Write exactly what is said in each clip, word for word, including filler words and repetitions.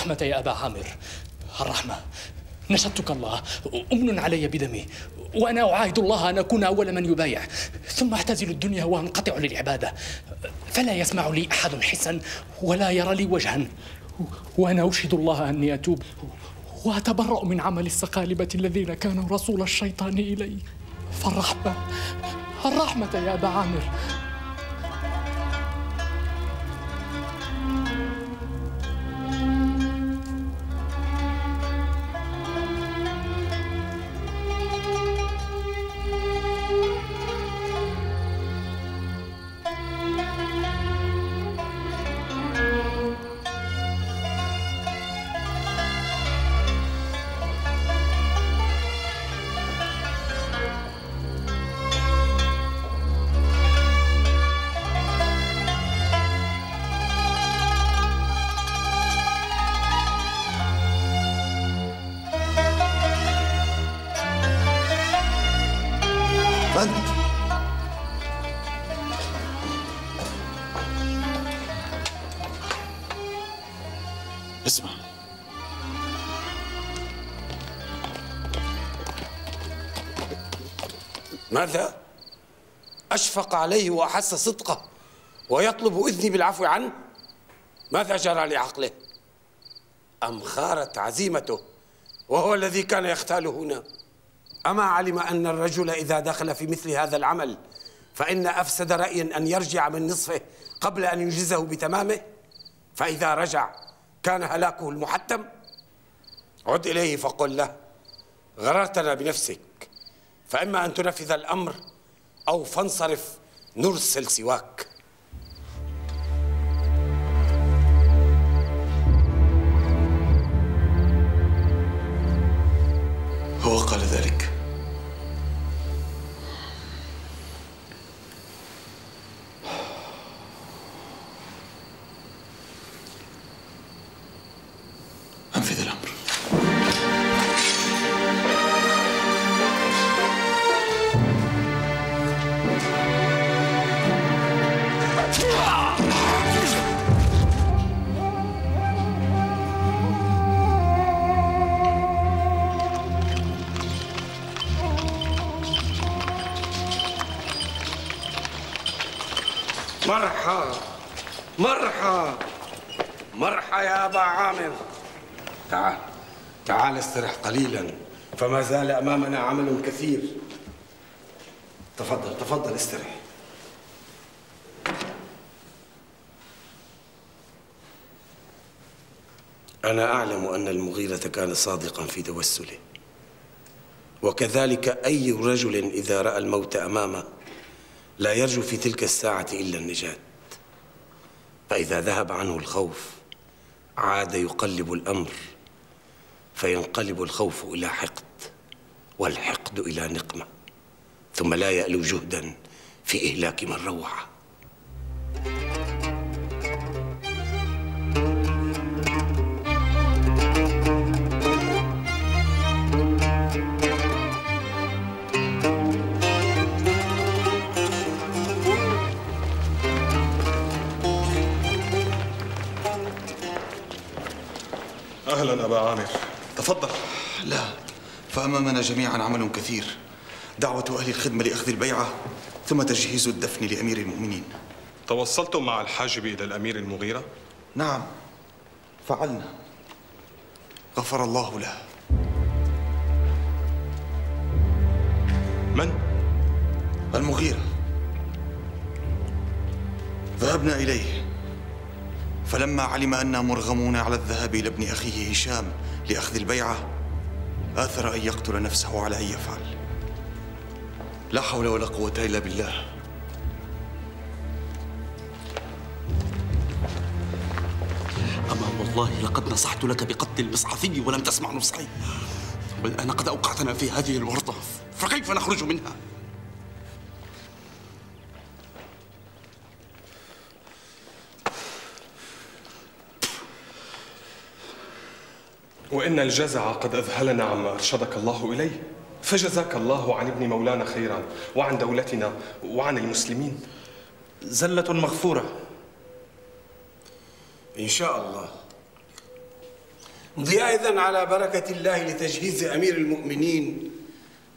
الرحمة يا أبا عامر، الرحمة. نشدتك الله، أمن علي بدمي، وأنا أعاهد الله أن أكون أول من يبايع، ثم أعتزل الدنيا وأنقطع للعبادة، فلا يسمع لي أحد حسا ولا يرى لي وجها، وأنا أشهد الله أني أتوب وأتبرأ من عمل السقالبة الذين كانوا رسول الشيطان إلي. فالرحمة، الرحمة يا أبا عامر. اسمع، ماذا؟ أشفق عليه وأحس صدقه ويطلب إذني بالعفو عنه؟ ماذا جرى لعقله؟ أم خارت عزيمته وهو الذي كان يختال هنا؟ أما علم أن الرجل إذا دخل في مثل هذا العمل فإن أفسد رأي أن يرجع من نصفه قبل أن ينجزه بتمامه؟ فإذا رجع كان هلاكه المحتم. عد إليه فقل له: غررتنا بنفسك، فإما أن تنفذ الأمر أو فانصرف نرسل سواك. هو قال ذلك. مرحى مرحى مرحى يا أبا عامر، تعال تعال استرح قليلا، فما زال أمامنا عمل كثير. تفضل تفضل استرح. أنا أعلم أن المغيرة كان صادقا في توسله، وكذلك أي رجل إذا رأى الموت أمامه لا يرجو في تلك الساعة إلا النجاة، فإذا ذهب عنه الخوف عاد يقلب الأمر، فينقلب الخوف إلى حقد، والحقد إلى نقمة، ثم لا يألو جهداً في إهلاك من روعه. أهلاً أبا عامر، تفضل. لا، فأمامنا جميعاً عمل كثير، دعوة أهل الخدمة لأخذ البيعة، ثم تجهيز الدفن لأمير المؤمنين. توصلتم مع الحاجب إلى الأمير المغيرة؟ نعم، فعلنا، غفر الله له. من؟ المغيرة. ذهبنا إليه، فلما علم أننا مرغمون على الذهاب إلى ابن أخيه هشام لأخذ البيعة، آثر أن يقتل نفسه على أن يفعل. لا حول ولا قوة إلا بالله. أمام الله لقد نصحت لك بقتل المصحفي ولم تسمع نصحي، والآن قد أوقعتنا في هذه الورطة، فكيف نخرج منها؟ وإن الجزع قد أذهلنا عما أرشدك الله إليه، فجزاك الله عن ابن مولانا خيرا وعن دولتنا وعن المسلمين. زلة مغفورة إن شاء الله. ضياء على بركة الله لتجهيز أمير المؤمنين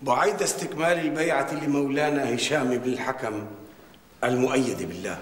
بعيد استكمال البيعة لمولانا هشام بن الحكم المؤيد بالله.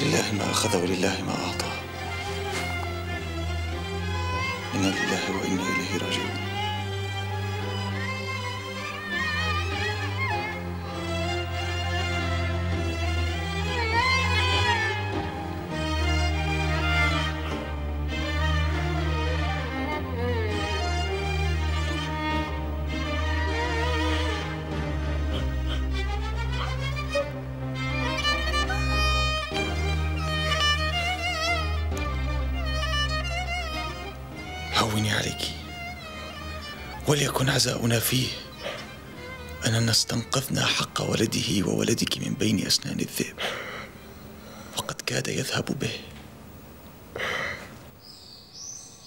لله ما أخذ ولله ما أعطى. إنا لله وإنا إليه راجعون. هوني عليك، وليكن عزاؤنا فيه أننا استنقذنا حق ولده وولدك من بين أسنان الذئب، وقد كاد يذهب به.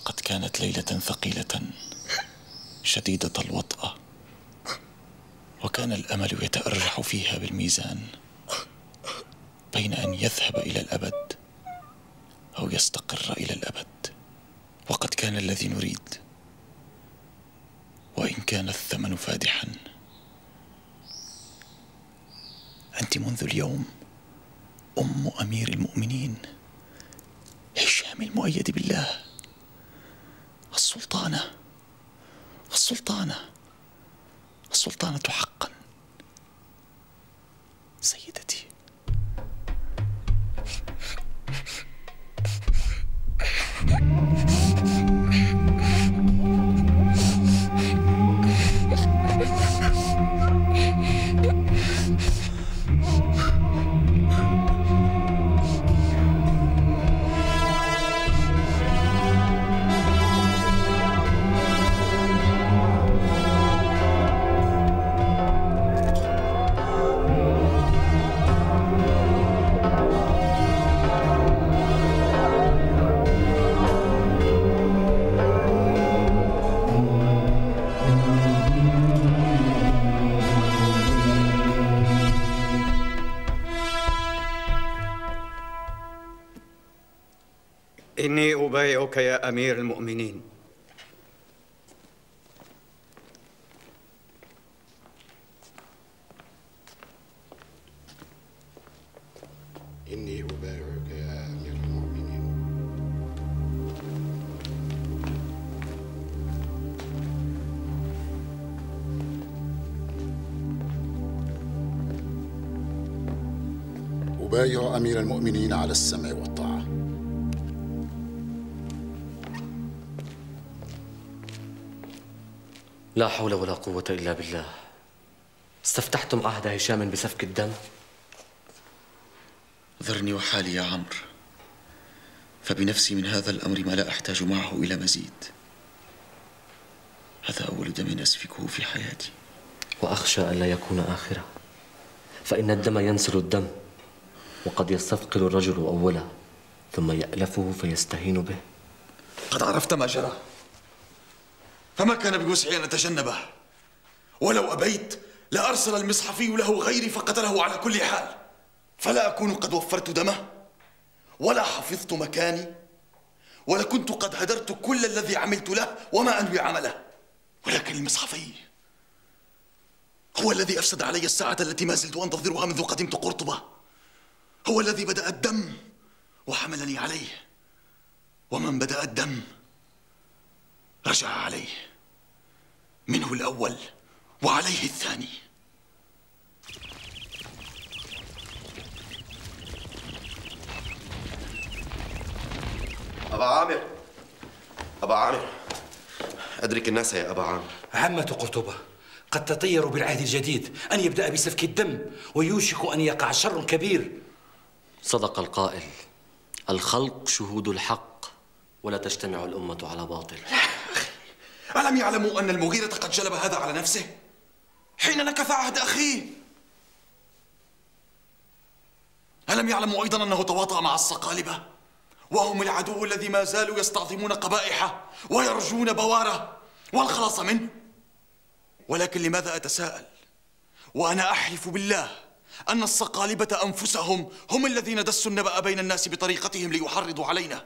قد كانت ليلة ثقيلة شديدة الوطأة، وكان الأمل يتأرجح فيها بالميزان بين أن يذهب إلى الأبد أو يستقر إلى الأبد، وقد كان الذي نريد، وإن كان الثمن فادحا. أنت منذ اليوم أم أمير المؤمنين هشام المؤيد بالله، السلطانة السلطانة السلطانة حقا سيدتي. إني أبايعك يا أمير المؤمنين. إني أبايعك يا أمير المؤمنين. أبايع أمير المؤمنين على السمع والطاعة. لا حول ولا قوة إلا بالله. استفتحتم عهد هشام بسفك الدم؟ ذرني وحالي يا عمرو، فبنفسي من هذا الأمر ما لا أحتاج معه إلى مزيد. هذا أول دم أسفكه في حياتي، وأخشى أن لا يكون آخره، فإن الدم ينسل الدم، وقد يستثقل الرجل أوله ثم يألفه فيستهين به. قد عرفت ما جرى، فما كان بوسعي أن أتجنبه، ولو أبيت لأرسل المصحفي له غيري فقتله على كل حال، فلا أكون قد وفرت دمه ولا حفظت مكاني، ولكنت قد هدرت كل الذي عملت له وما أنوي عمله. ولكن المصحفي هو الذي أفسد علي الساعة التي ما زلت أنتظرها منذ قدمت قرطبة، هو الذي بدأ الدم وحملني عليه، ومن بدأ الدم رجع عليه، منه الأول وعليه الثاني. أبا عامر، أبا عامر، أدرك الناس يا أبا عامر. عامة قرطبة قد تطيروا بالعهد الجديد أن يبدأ بسفك الدم، ويوشك أن يقع شر كبير. صدق القائل: الخلق شهود الحق، ولا تجتمع الأمة على باطل. ألم يعلموا أن المغيرة قد جلب هذا على نفسه حين نكث عهد أخيه؟ ألم يعلموا أيضا أنه تواطأ مع الصقالبة وهم العدو الذي ما زالوا يستعظمون قبائحه ويرجون بواره والخلاص منه؟ ولكن لماذا أتساءل وأنا أحلف بالله أن الصقالبة أنفسهم هم الذين دسوا النبأ بين الناس بطريقتهم ليحرضوا علينا.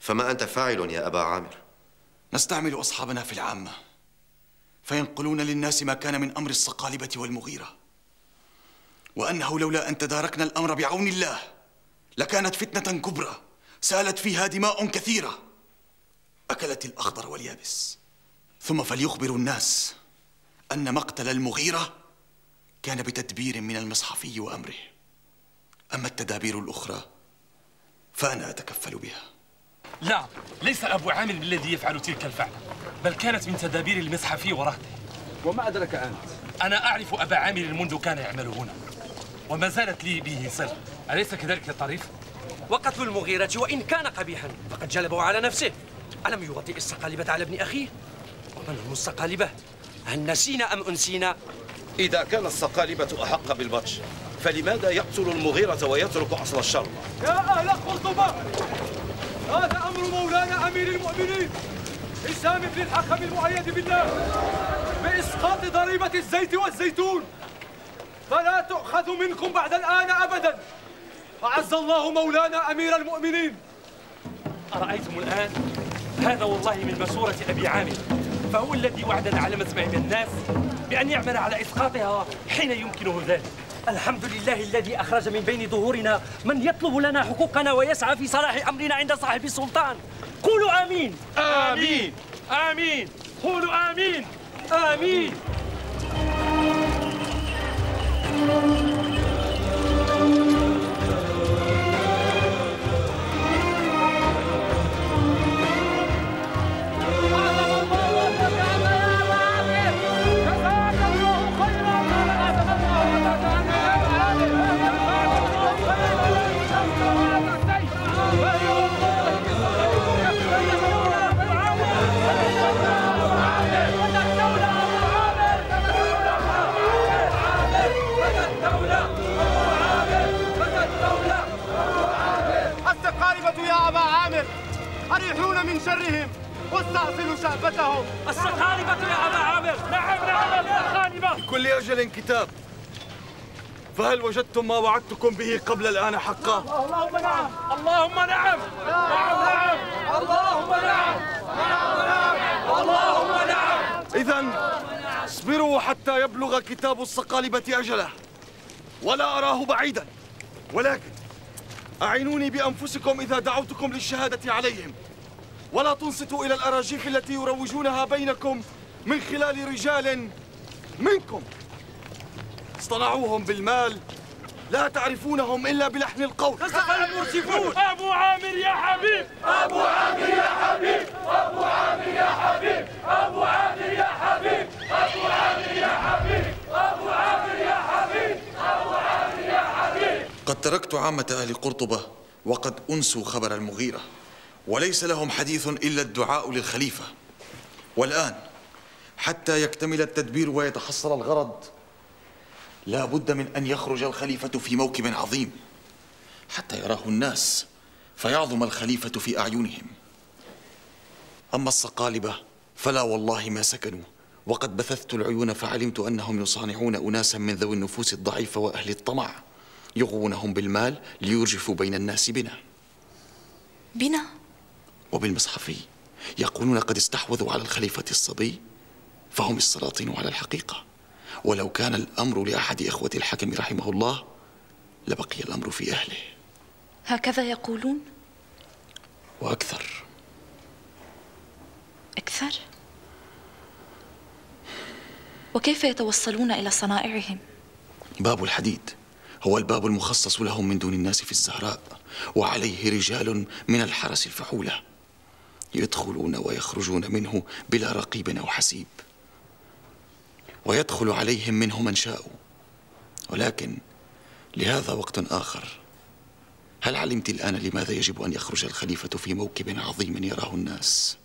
فما أنت فاعل يا أبا عامر؟ نستعمل أصحابنا في العامة فينقلون للناس ما كان من أمر الصقالبة والمغيرة، وأنه لولا أن تداركنا الأمر بعون الله لكانت فتنة كبرى سالت فيها دماء كثيرة أكلت الأخضر واليابس. ثم فليخبروا الناس أن مقتل المغيرة كان بتدبير من المصحفي وأمره، أما التدابير الأخرى فأنا أتكفل بها. لا، ليس أبو عامر الذي يفعل تلك الفعل، بل كانت من تدابير المصحفي ورهته. وما أدرك أنت؟ أنا أعرف أبا عامر منذ كان يعمل هنا وما زالت لي به صلة، أليس كذلك يا طريف؟ وقتل المغيرة وإن كان قبيحا فقد جلبه على نفسه. ألم يوطئ الصقالبة على ابن أخيه؟ ومن هم الصقالبة؟ هل نسينا أم أنسينا؟ إذا كان الصقالبة أحق بالبطش فلماذا يقتل المغيرة ويترك أصل الشر؟ يا أهل قرطبة، هذا أمر مولانا أمير المؤمنين السامح للحكم المؤيد بالله بإسقاط ضريبة الزيت والزيتون، فلا تؤخذ منكم بعد الآن أبدا، فعز الله مولانا أمير المؤمنين. أرأيتم الآن؟ هذا والله من مسورة أبي عامر، فهو الذي وعدنا على مسمع من الناس بأن يعمل على إسقاطها حين يمكنه ذلك. الحمد لله الذي أخرج من بين ظهورنا من يطلب لنا حقوقنا ويسعى في صلاح أمرنا عند صاحب السلطان. قولوا آمين. آمين آمين، قولوا آمين آمين. أريحون من شرهم واستأصلوا شعبتهم. الصقالبة يا أبا عامر. نعم نعم الصقالبة. لكل أجل كتاب، فهل وجدتم ما وعدتكم به قبل الآن حقا؟ اللهم نعم، اللهم نعم، نعم نعم، اللهم نعم، نعم نعم، اللهم نعم. إذا اصبروا حتى يبلغ كتاب الصقالبة أجله، ولا أراه بعيدا، ولكن أعينوني بأنفسكم إذا دعوتكم للشهادة عليهم، ولا تنصتوا إلى الأراجيف التي يروجونها بينكم من خلال رجال منكم اصطنعوهم بالمال لا تعرفونهم إلا بلحن القول. أبو عامر يا حبيب، أبو عامر يا حبيب، أبو عامر يا حبيب، أبو عامر يا حبيب، أبو عامر يا حبيب، أبو عامر يا حبيب، أبو عامر يا حبيب. قد تركت عامة أهل قرطبة وقد أنسوا خبر المغيرة، وليس لهم حديث إلا الدعاء للخليفة. والآن حتى يكتمل التدبير ويتحصل الغرض لا بد من أن يخرج الخليفة في موكب عظيم حتى يراه الناس فيعظم الخليفة في أعينهم. أما الصقالبة فلا والله ما سكنوا، وقد بثثت العيون فعلمت أنهم يصانعون أناسا من ذوي النفوس الضعيفة وأهل الطمع يغوونهم بالمال ليرجفوا بين الناس بنا بنا وبالمصحفي. يقولون قد استحوذوا على الخليفة الصبي فهم السلاطين على الحقيقة، ولو كان الأمر لأحد إخوة الحكم رحمه الله لبقي الأمر في أهله. هكذا يقولون؟ وأكثر أكثر؟ وكيف يتوصلون إلى صنائعهم؟ باب الحديد هو الباب المخصص لهم من دون الناس في الزهراء، وعليه رجال من الحرس الفحولة يدخلون ويخرجون منه بلا رقيب أو حسيب، ويدخل عليهم منه من شاءوا، ولكن لهذا وقت آخر. هل علمت الآن لماذا يجب أن يخرج الخليفة في موكب عظيم يراه الناس؟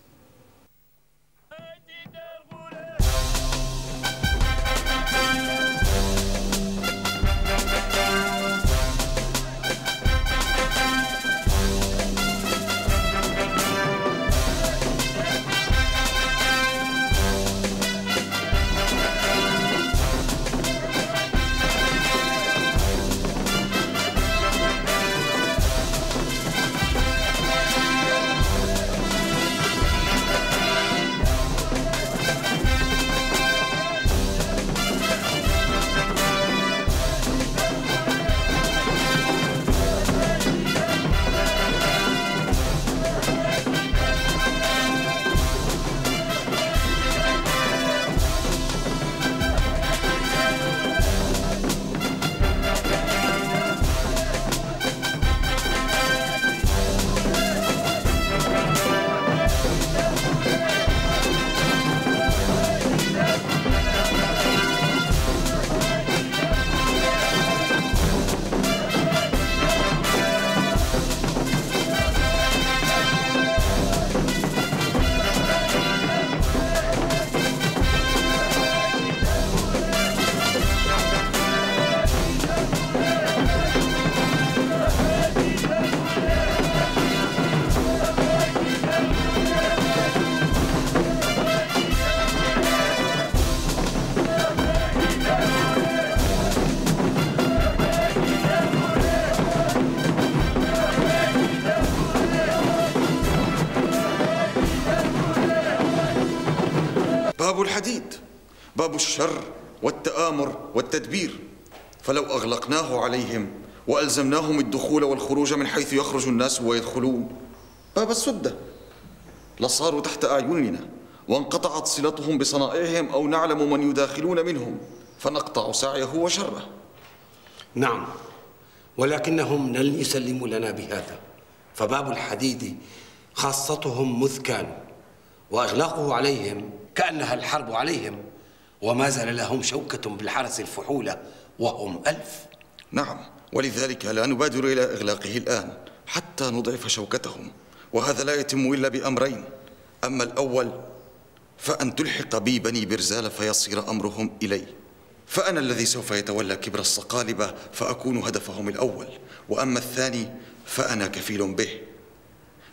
باب الشر والتآمر والتدبير، فلو أغلقناه عليهم وألزمناهم الدخول والخروج من حيث يخرج الناس ويدخلون باب السدة لصاروا تحت أعيننا وانقطعت صلتهم بصنائعهم أو نعلم من يداخلون منهم فنقطع سعيه وشره. نعم، ولكنهم لن يسلموا لنا بهذا، فباب الحديد خاصتهم مذ كانوا، وأغلاقه عليهم كأنها الحرب عليهم، وما زال لهم شوكة بالحرس الفحولة وهم ألف. نعم، ولذلك لا نبادر إلى إغلاقه الآن حتى نضعف شوكتهم، وهذا لا يتم إلا بأمرين. أما الأول فأن تلحق بي بني برزال فيصير أمرهم إلي، فأنا الذي سوف يتولى كبر الصقالبة فأكون هدفهم الأول. وأما الثاني فأنا كفيل به،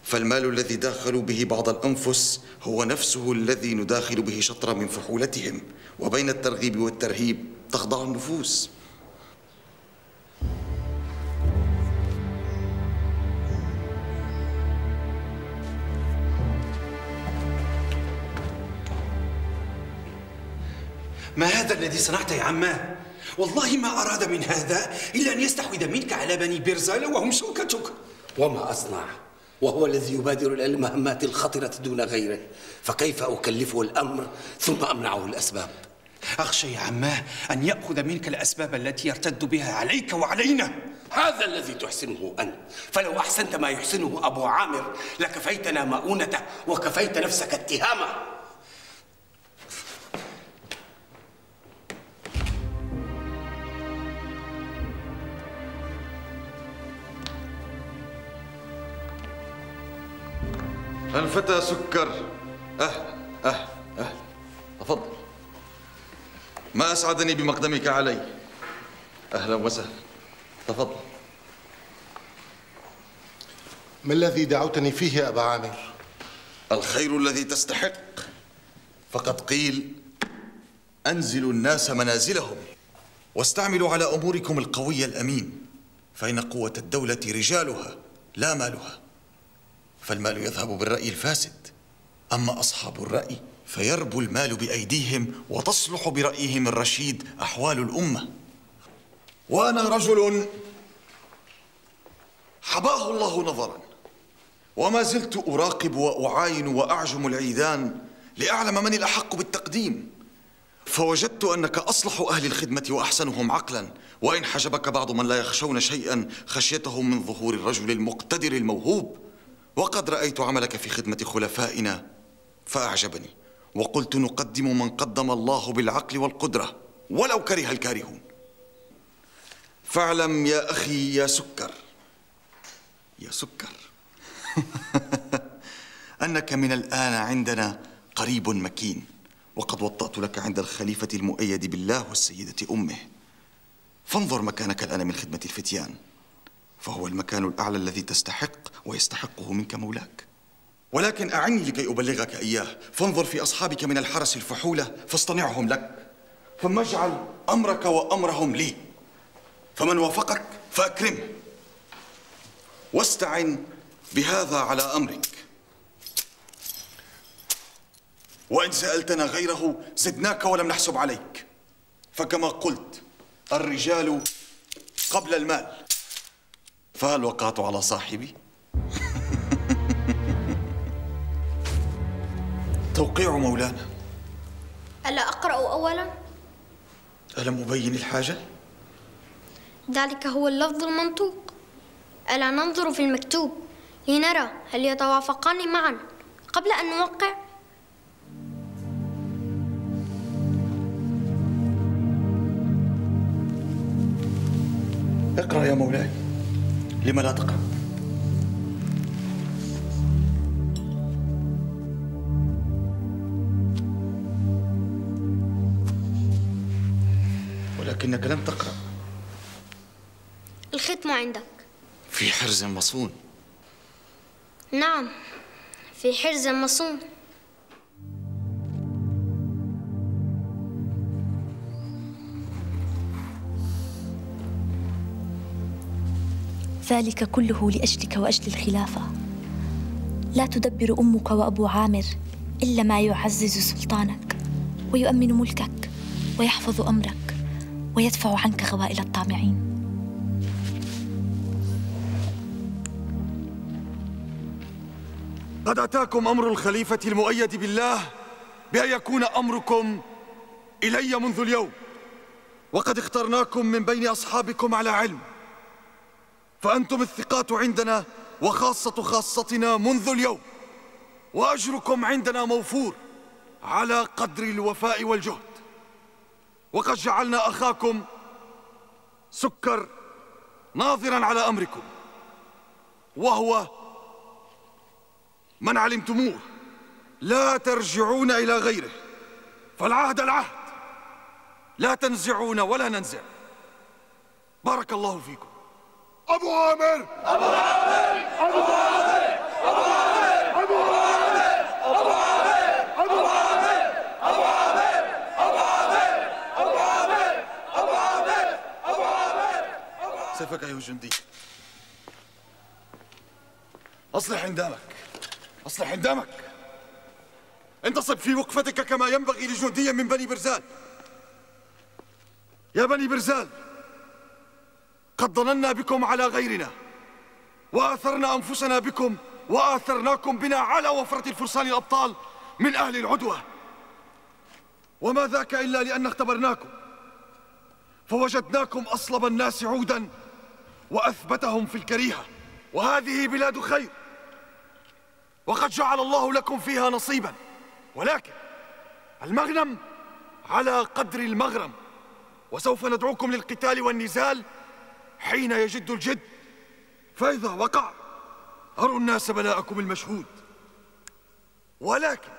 فالمال الذي داخلوا به بعض الأنفس هو نفسه الذي نداخل به شطرا من فحولتهم، وبين الترغيب والترهيب تخضع النفوس. ما هذا الذي صنعته يا عماه؟ والله ما أراد من هذا إلا أن يستحوذ منك على بني برزالة وهم شوكتك. وما أصنع، وهو الذي يبادر إلى المهمات الخطرة دون غيره، فكيف أكلفه الأمر ثم أمنعه الأسباب؟ أخشى يا عماه أن يأخذ منك الأسباب التي يرتد بها عليك وعلينا. هذا الذي تحسنه أنت، فلو أحسنت ما يحسنه أبو عامر لكفيتنا مؤونته وكفيت نفسك اتهامه. الفتى سكر، أهلا أهلا أهلا، تفضل. ما أسعدني بمقدمك علي. أهلا وسهلا، تفضل. ما الذي دعوتني فيه يا أبا عامر؟ الخير الذي تستحق، فقد قيل أنزلوا الناس منازلهم واستعملوا على أموركم القوي الأمين، فإن قوة الدولة رجالها لا مالها، فالمال يذهب بالرأي الفاسد. أما أصحاب الرأي فيربو المال بأيديهم وتصلح برأيهم الرشيد أحوال الأمة. وأنا رجل حباه الله نظراً، وما زلت أراقب وأعاين وأعجم العيدان لأعلم من الأحق بالتقديم، فوجدت أنك أصلح أهل الخدمة وأحسنهم عقلاً، وإن حجبك بعض من لا يخشون شيئاً خشيتهم من ظهور الرجل المقتدر الموهوب. وقد رأيت عملك في خدمة خلفائنا فأعجبني، وقلت نقدم من قدم الله بالعقل والقدرة ولو كره الكارهون. فاعلم يا أخي يا سكر يا سكر أنك من الآن عندنا قريب مكين، وقد وطأت لك عند الخليفة المؤيد بالله والسيدة أمه، فانظر مكانك الآن من خدمة الفتيان، فهو المكان الأعلى الذي تستحق ويستحقه منك مولاك. ولكن أعني لكي أبلغك إياه، فانظر في أصحابك من الحرس الفحولة فاصطنعهم لك، ثم اجعل أمرك وأمرهم لي، فمن وافقك فأكرمه، واستعن بهذا على أمرك، وإن سألتنا غيره زدناك ولم نحسب عليك، فكما قلت الرجال قبل المال. فهل وقعت على صاحبي؟ توقيع مولانا. ألا أقرأ أولاً؟ ألم أبين الحاجة؟ ذلك هو اللفظ المنطوق. ألا ننظر في المكتوب لنرى هل يتوافقان معاً قبل أن نوقع؟ اقرأ يا مولاي، لما لا تقرأ؟ ولكنك لم تقرأ. الختم عندك في حرز مصون. نعم، في حرز مصون. ذلك كله لأجلك وأجل الخلافة. لا تدبر أمك وأبو عامر إلا ما يعزز سلطانك ويؤمن ملكك. ويحفظ أمرك ويدفع عنك غوائل الطامعين. قد أتاكم أمر الخليفة المؤيد بالله بأن يكون أمركم إلي منذ اليوم، وقد اخترناكم من بين أصحابكم على علم، فأنتم الثقات عندنا وخاصة خاصتنا منذ اليوم، وأجركم عندنا موفور على قدر الوفاء والجهد. وقد جعلنا أخاكم سكر ناظراً على أمركم، وهو من علمتموه لا ترجعون إلى غيره، فالعهد العهد لا تنزعون ولا ننزع. بارك الله فيكم. أبو عامر أبو عامر أبو عامر أبو عامر أبو عامر أبو عامر أبو عامر أبو عامر أبو عامر أبو عامر أبو عامر أبو عامر سيفك أيها الجندي، أصلح عندامك أصلح عندامك، انتصب في وقفتك كما ينبغي لجندي من بني برزال. يا بني برزال، قد ضننا بكم على غيرنا، وآثرنا أنفسنا بكم، وآثرناكم بنا على وفرة الفرسان الأبطال من أهل العدوة، وما ذاك إلا لأن اختبرناكم، فوجدناكم أصلب الناس عودا وأثبتهم في الكريهة، وهذه بلاد خير، وقد جعل الله لكم فيها نصيبا، ولكن المغنم على قدر المغرم، وسوف ندعوكم للقتال والنزال حين يجد الجد، فإذا وقع أروا الناس بلاءكم المشهود، ولكن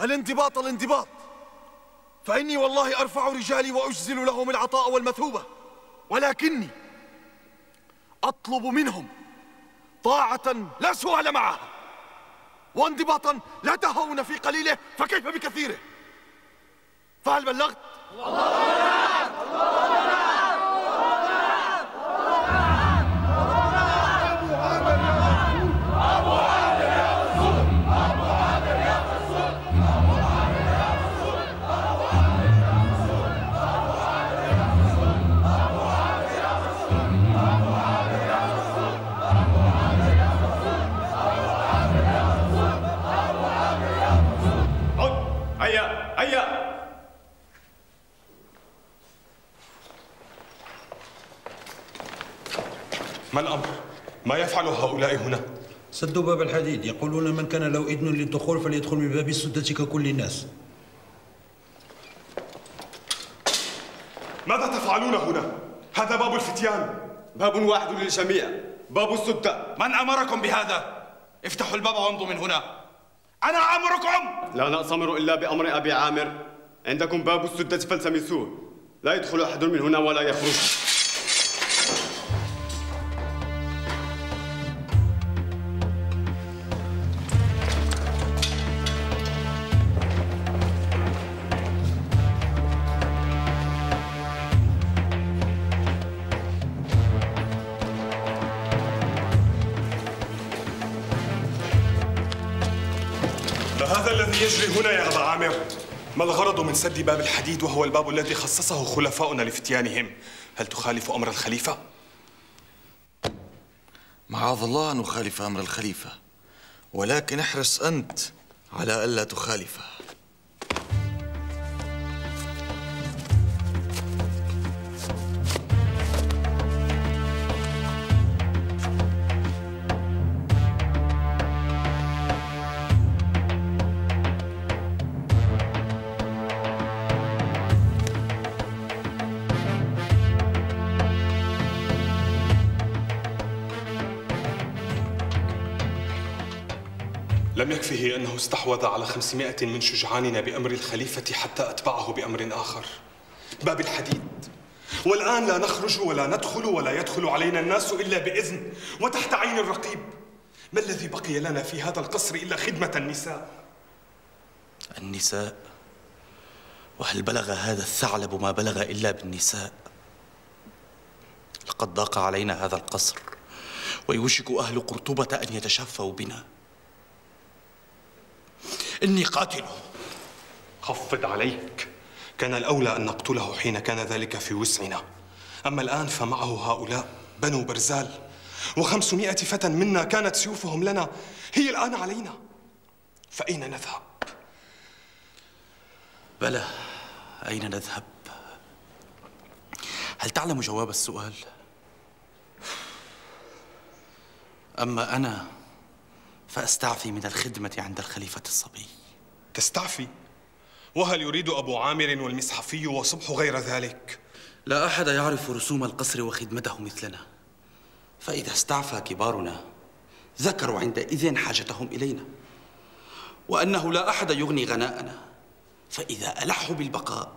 الانضباط الانضباط، فإني والله أرفع رجالي وأجزل لهم العطاء والمثوبة، ولكني أطلب منهم طاعة لا سؤال معها، وانضباطا لا تهون في قليله فكيف بكثيره، فهل بلغت؟ ما الأمر؟ ما يفعل هؤلاء هنا؟ سدوا باب الحديد، يقولون من كان له إذن للدخول فليدخل من باب السدة ككل الناس. ماذا تفعلون هنا؟ هذا باب الفتيان، باب واحد للجميع، باب السدة. من أمركم بهذا؟ افتحوا الباب وامضوا من هنا. أنا آمركم! لا نأتمر إلا بأمر أبي عامر، عندكم باب السدة فالتمسوه، لا يدخل أحد من هنا ولا يخرج. هنا يا أبا عامر، ما الغرض من سد باب الحديد وهو الباب الذي خصصه خلفاؤنا لفتيانهم؟ هل تخالف أمر الخليفة؟ معاذ الله أن أخالف أمر الخليفة، ولكن احرص أنت على ألا تخالفه. لم يكفه أنه استحوذ على خمسمائة من شجعاننا بأمر الخليفة حتى أتبعه بأمر آخر، باب الحديد، والآن لا نخرج ولا ندخل ولا يدخل علينا الناس إلا بإذن وتحت عين الرقيب. ما الذي بقي لنا في هذا القصر إلا خدمة النساء؟ النساء؟ وهل بلغ هذا الثعلب ما بلغ إلا بالنساء؟ لقد ضاق علينا هذا القصر، ويوشك أهل قرطبة أن يتشفوا بنا. إني قاتله. خفض عليك، كان الأولى أن نقتله حين كان ذلك في وسعنا، أما الآن فمعه هؤلاء بنو برزال وخمسمائة فتى منا كانت سيوفهم لنا هي الآن علينا، فأين نذهب؟ بلى، أين نذهب؟ هل تعلم جواب السؤال؟ أما أنا فأستعفي من الخدمة عند الخليفة الصبي. تستعفي؟ وهل يريد أبو عامر والمصحفي وصبح غير ذلك؟ لا أحد يعرف رسوم القصر وخدمته مثلنا، فإذا استعفى كبارنا ذكروا عندئذ حاجتهم إلينا، وأنه لا أحد يغني غناءنا، فإذا ألحوا بالبقاء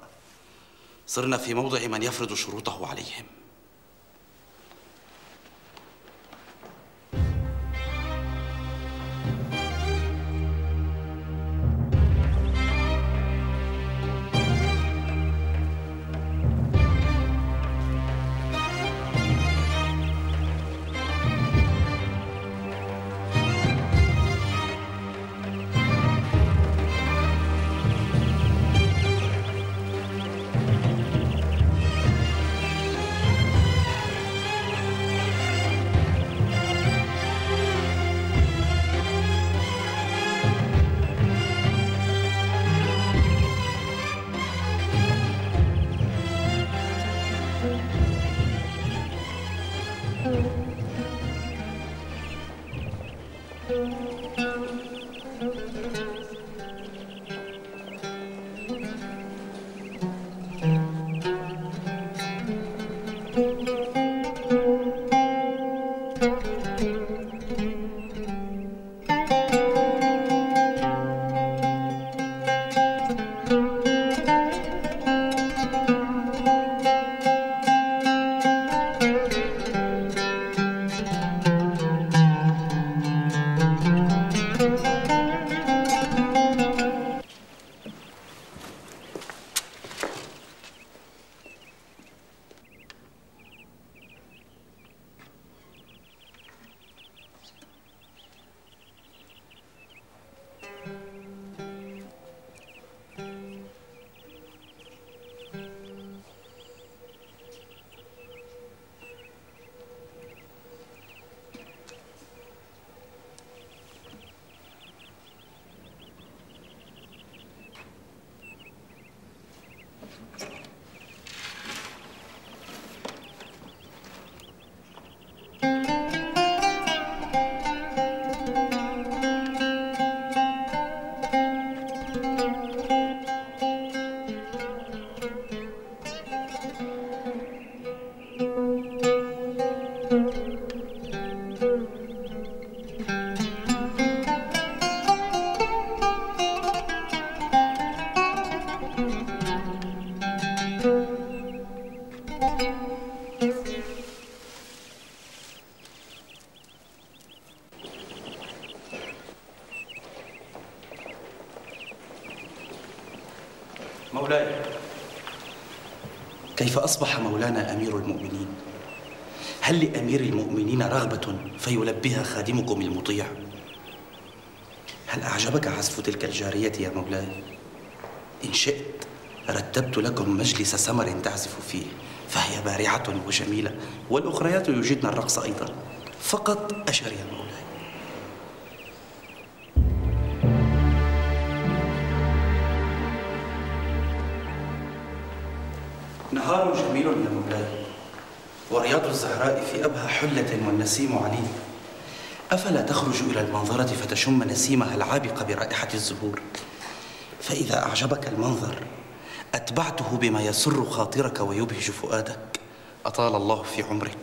صرنا في موضع من يفرض شروطه عليهم. كيف أصبح مولانا أمير المؤمنين؟ هل لأمير المؤمنين رغبة فيلبيها خادمكم المطيع؟ هل أعجبك عزف تلك الجارية يا مولاي؟ إن شئت رتبت لكم مجلس سمر تعزف فيه، فهي بارعة وجميلة، والأخريات يجدن الرقص أيضا، فقط أشر يا مولاي. نهار جميل يا مولاي، ورياض الزهراء في أبهى حلة والنسيم عليل، أفلا تخرج إلى المنظرة فتشم نسيمها العابق برائحة الزهور؟ فإذا أعجبك المنظر أتبعته بما يسر خاطرك ويبهج فؤادك. أطال الله في عمرك.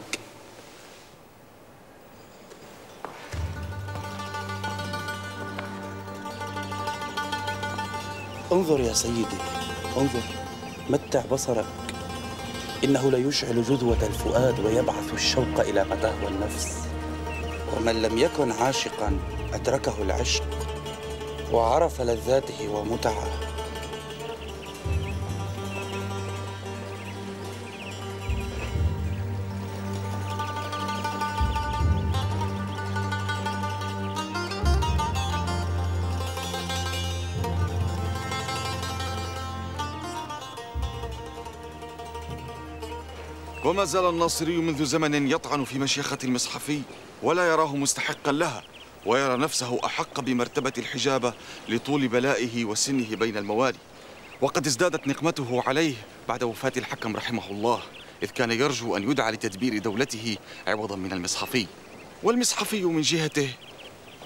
انظر يا سيدي، انظر، متع بصرك، إنه ليشعل جذوة الفؤاد ويبعث الشوق إلى ما تهوى النفس. ومن لم يكن عاشقاً أدركه العشق وعرف لذاته ومتعه. وما زال الناصري منذ زمن يطعن في مشيخة المصحفي ولا يراه مستحقا لها، ويرى نفسه أحق بمرتبة الحجابة لطول بلائه وسنه بين الموالي. وقد ازدادت نقمته عليه بعد وفاة الحكم رحمه الله، إذ كان يرجو أن يدعى لتدبير دولته عوضا من المصحفي. والمصحفي من جهته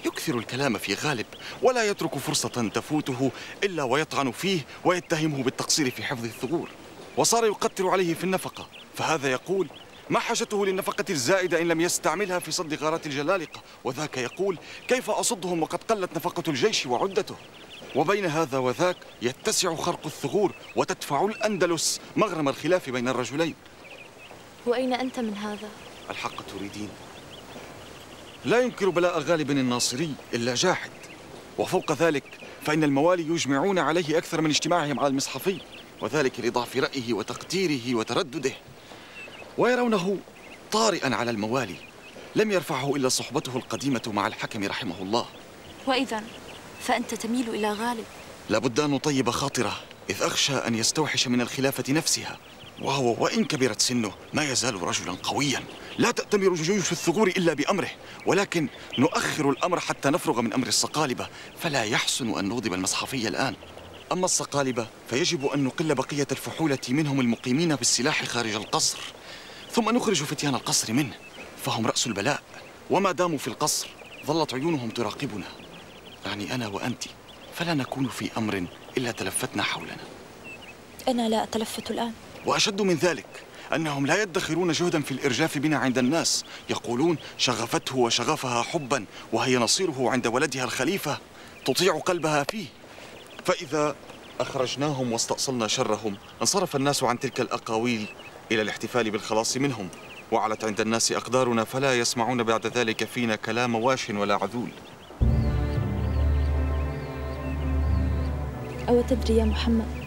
يكثر الكلام في غالب، ولا يترك فرصة تفوته إلا ويطعن فيه ويتهمه بالتقصير في حفظ الثغور، وصار يقتر عليه في النفقة، فهذا يقول ما حاجته للنفقة الزائدة إن لم يستعملها في صد غارات الجلالقة، وذاك يقول كيف أصدهم وقد قلت نفقة الجيش وعدته. وبين هذا وذاك يتسع خرق الثغور، وتدفع الأندلس مغرم الخلاف بين الرجلين. وأين أنت من هذا؟ الحق تريدين؟ لا ينكر بلاء غالب الناصري إلا جاحد، وفوق ذلك فإن الموالي يجمعون عليه أكثر من اجتماعهم على المصحفي، وذلك لضعف رأيه وتقتيره وتردده، ويرونه طارئا على الموالي لم يرفعه إلا صحبته القديمة مع الحكم رحمه الله. وإذا فأنت تميل إلى غالب؟ لابد أن نطيب خاطره، إذ أخشى أن يستوحش من الخلافة نفسها، وهو وإن كبرت سنه ما يزال رجلا قويا، لا تأتمر جيوش الثغور إلا بأمره، ولكن نؤخر الأمر حتى نفرغ من أمر الصقالبة، فلا يحسن أن نغضب المصحفي الآن. أما الصقالبة فيجب أن نقل بقية الفحولة منهم المقيمين بالسلاح خارج القصر، ثم نخرج فتيان القصر منه، فهم رأس البلاء، وما داموا في القصر ظلت عيونهم تراقبنا، يعني أنا وأنت، فلا نكون في أمر إلا تلفتنا حولنا. أنا لا أتلفت الآن. وأشد من ذلك أنهم لا يدخرون جهداً في الإرجاف بنا عند الناس، يقولون شغفته وشغفها حباً، وهي نصيره عند ولدها الخليفة تطيع قلبها فيه، فإذا أخرجناهم واستأصلنا شرهم انصرف الناس عن تلك الأقاويل إلى الاحتفال بالخلاص منهم، وعلت عند الناس أقدارنا، فلا يسمعون بعد ذلك فينا كلام واش ولا عذول. أو تدري يا محمد،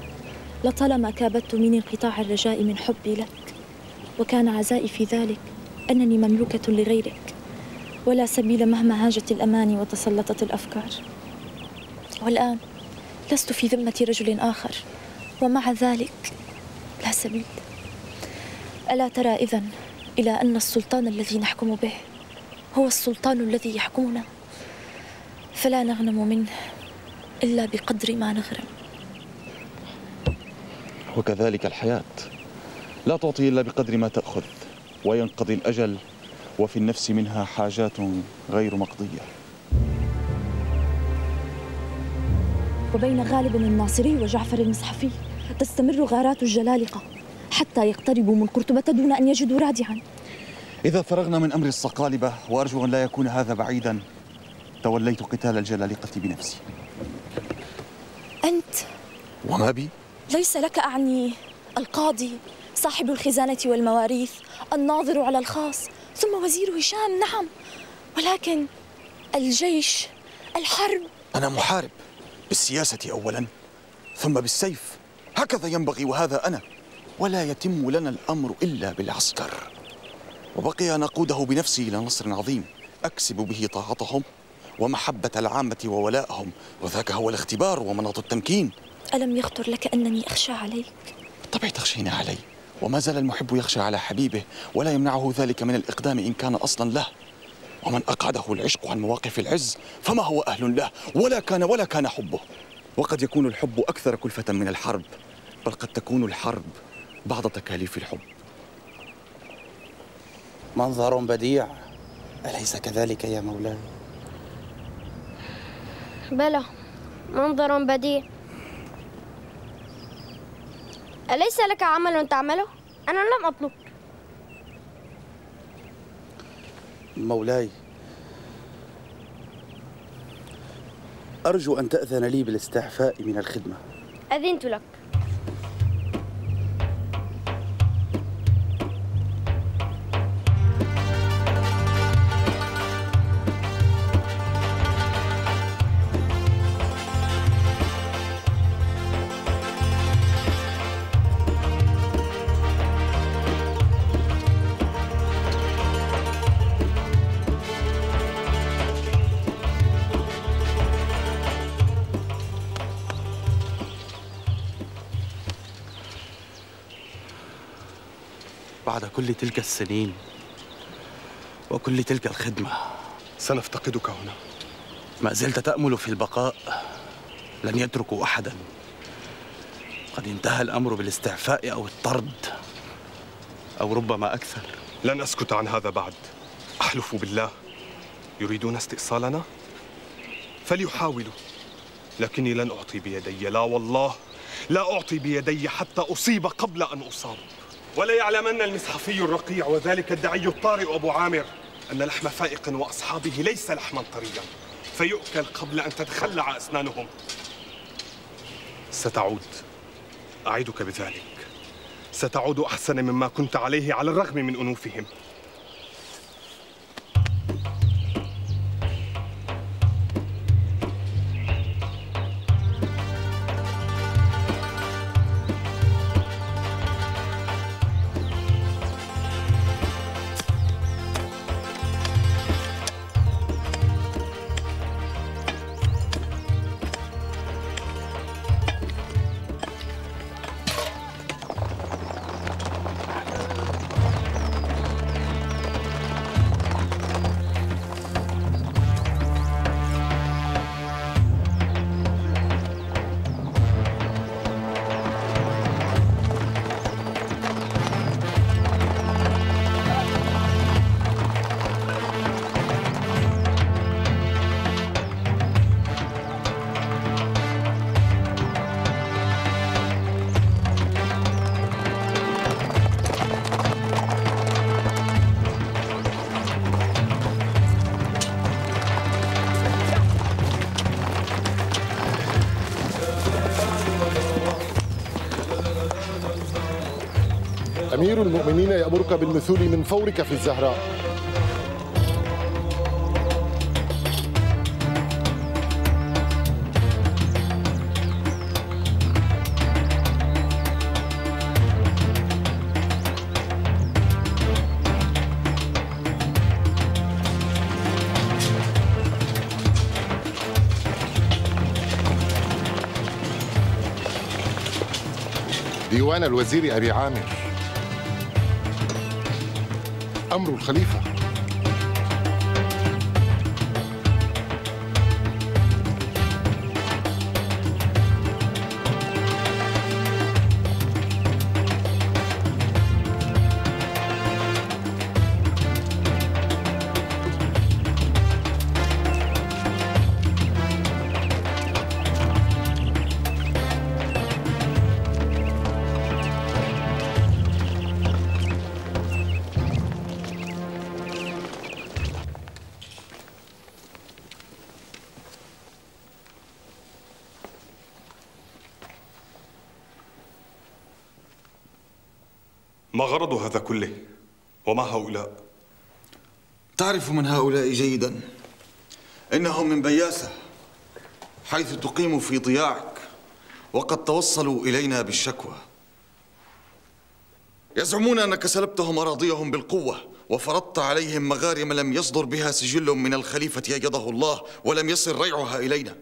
لطالما كابدت من انقطاع الرجاء من حبي لك، وكان عزائي في ذلك أنني مملوكة لغيرك، ولا سبيل مهما هاجت الأماني وتسلطت الأفكار. والآن لست في ذمة رجل آخر، ومع ذلك لا سبيل. ألا ترى إذن إلى أن السلطان الذي نحكم به هو السلطان الذي يحكمنا، فلا نغنم منه إلا بقدر ما نغرم. وكذلك الحياة لا تعطي إلا بقدر ما تأخذ، وينقضي الأجل، وفي النفس منها حاجات غير مقضية. وبين غالب الناصري وجعفر المصحفي تستمر غارات الجلالقة حتى يقتربوا من قرطبة دون أن يجدوا رادعا. إذا فرغنا من أمر الصقالبة، وأرجو أن لا يكون هذا بعيدا، توليت قتال الجلالقة بنفسي. أنت؟ وما بي؟ ليس لك أعني القاضي صاحب الخزانة والمواريث، الناظر على الخاص، ثم وزير هشام، نعم، ولكن الجيش، الحرب. أنا محارب بالسياسة أولا ثم بالسيف، هكذا ينبغي، وهذا أنا، ولا يتم لنا الأمر إلا بالعسكر، وبقي أن أقوده بنفسي إلى نصر عظيم أكسب به طاعتهم ومحبة العامة وولائهم، وذاك هو الاختبار ومناط التمكين. ألم يخطر لك أنني أخشى عليك؟ بالطبع تخشين علي، وما زال المحب يخشى على حبيبه، ولا يمنعه ذلك من الإقدام إن كان أصلا له، ومن أقعده العشق عن مواقف العز فما هو أهل له، ولا كان ولا كان حبه. وقد يكون الحب أكثر كلفة من الحرب، بل قد تكون الحرب بعض تكاليف الحب. منظر بديع، أليس كذلك يا مولاي؟ بلى، منظر بديع. أليس لك عمل تعمله؟ أنا لم أطلب. مولاي، أرجو أن تأذن لي بالاستعفاء من الخدمة. أذنت لك. بعد كل تلك السنين وكل تلك الخدمة. سنفتقدك هنا. ما زلت تأمل في البقاء. لن يتركوا أحدا. قد انتهى الأمر بالاستعفاء أو الطرد أو ربما أكثر. لن أسكت عن هذا بعد، أحلف بالله. يريدون استئصالنا؟ فليحاولوا، لكني لن أعطي بيدي، لا والله لا أعطي بيدي حتى أصيب قبل أن أصاب. ولا يعلمن المصحفي الرقيع وذلك الدعي الطارئ أبو عامر أن لحم فائق وأصحابه ليس لحما طريا فيؤكل قبل أن تتخلع أسنانهم. ستعود، أعدك بذلك، ستعود أحسن مما كنت عليه على الرغم من أنوفهم. أمير المؤمنين يأمرك بالمثول من فورك في الزهراء. ديوان الوزير أبي عامر، أمر الخليفة. ما غرض هذا كله؟ وما هؤلاء؟ تعرف من هؤلاء جيدا، إنهم من بياسة حيث تقيم في ضياعك، وقد توصلوا إلينا بالشكوى. يزعمون أنك سلبتهم أراضيهم بالقوة وفرضت عليهم مغارم لم يصدر بها سجل من الخليفة أيده الله ولم يصل ريعها إلينا،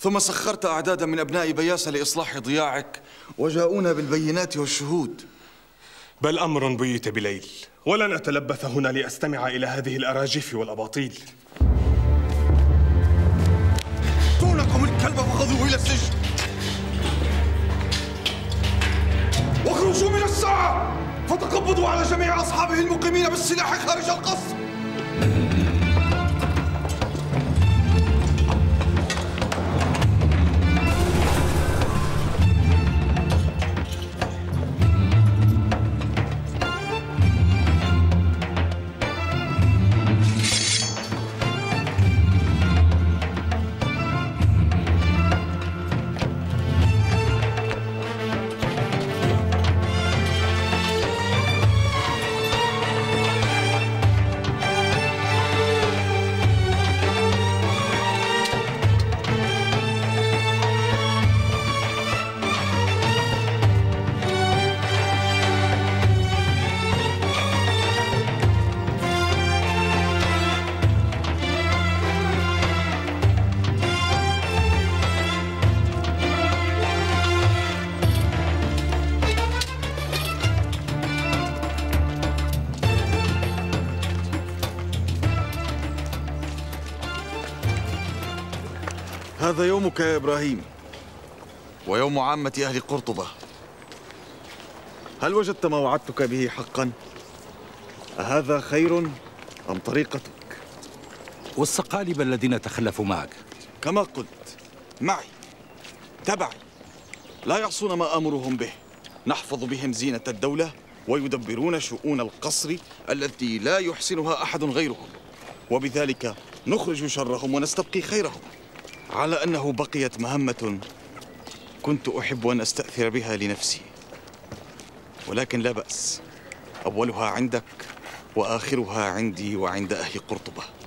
ثم سخرت أعدادا من أبناء بياسة لإصلاح ضياعك وجاءونا بالبينات والشهود. بل أمر بيت بليل، ولن أتلبث هنا لأستمع إلى هذه الأراجيف والأباطيل. دونكم الكلب وخذوه إلى السجن واخرجوا من الساعة، فتقبضوا على جميع أصحابه المقيمين بالسلاح خارج القصر. هذا يومك يا إبراهيم ويوم عامة أهل قرطبة. هل وجدت ما وعدتك به حقاً؟ أهذا خير أم طريقتك؟ والثقالب الذين تخلفوا معك كما قلت معي تبعي لا يعصون ما أمرهم به، نحفظ بهم زينة الدولة ويدبرون شؤون القصر التي لا يحسنها أحد غيرهم، وبذلك نخرج شرهم ونستبقي خيرهم. على أنه بقيت مهمة كنت أحب أن أستأثر بها لنفسي، ولكن لا بأس، أولها عندك وآخرها عندي وعند أهل قرطبة.